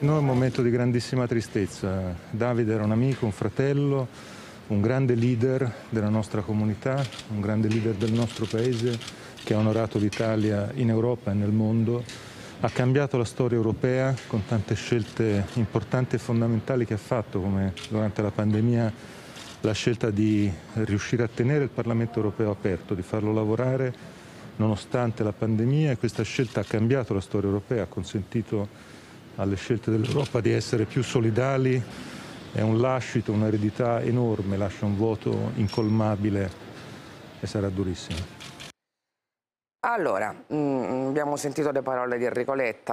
No, è un momento di grandissima tristezza. David era un amico, un fratello, un grande leader della nostra comunità, un grande leader del nostro paese che ha onorato l'Italia in Europa e nel mondo. Ha cambiato la storia europea con tante scelte importanti e fondamentali che ha fatto, come durante la pandemia la scelta di riuscire a tenere il Parlamento Europeo aperto, di farlo lavorare nonostante la pandemia, e questa scelta ha cambiato la storia europea, ha consentito alle scelte dell'Europa di essere più solidali. È un lascito, un'eredità enorme, lascia un vuoto incolmabile e sarà durissimo. Allora, abbiamo sentito le parole di Enrico Letta.